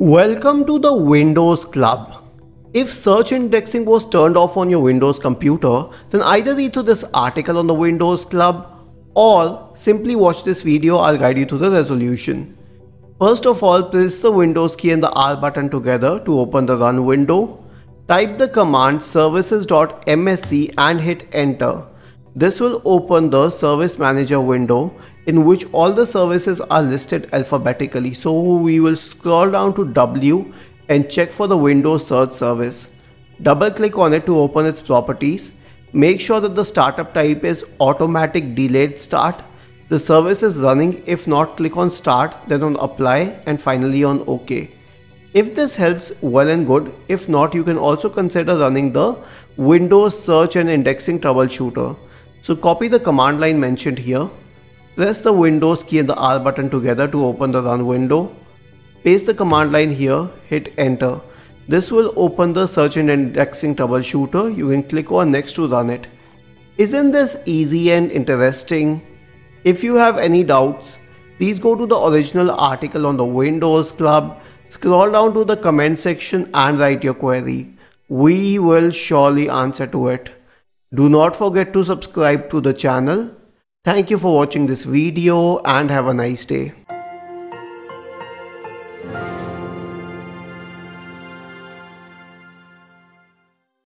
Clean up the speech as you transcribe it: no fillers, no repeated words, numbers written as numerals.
Welcome to the Windows Club. If search indexing was turned off on your Windows computer, then either read through this article on the Windows Club or simply watch this video. I'll guide you through the resolution. First of all, press the Windows key and the R button together to open the run window. Type the command services.msc and hit enter. This will open the service manager window in which all the services are listed alphabetically. So we will scroll down to W and check for the Windows Search service. Double click on it to open its properties. Make sure that the startup type is automatic delayed start. The service is running. If not, click on start, then on apply and finally on OK. If this helps, well and good. If not, you can also consider running the Windows Search and Indexing troubleshooter. So copy the command line mentioned here. Press the Windows key and the R button together to open the run window. Paste the command line here, hit enter. This will open the Search and Indexing troubleshooter. You can click on next to run it. Isn't this easy and interesting? If you have any doubts, please go to the original article on the Windows Club, scroll down to the comment section and write your query. We will surely answer to it. Do not forget to subscribe to the channel. Thank you for watching this video and have a nice day.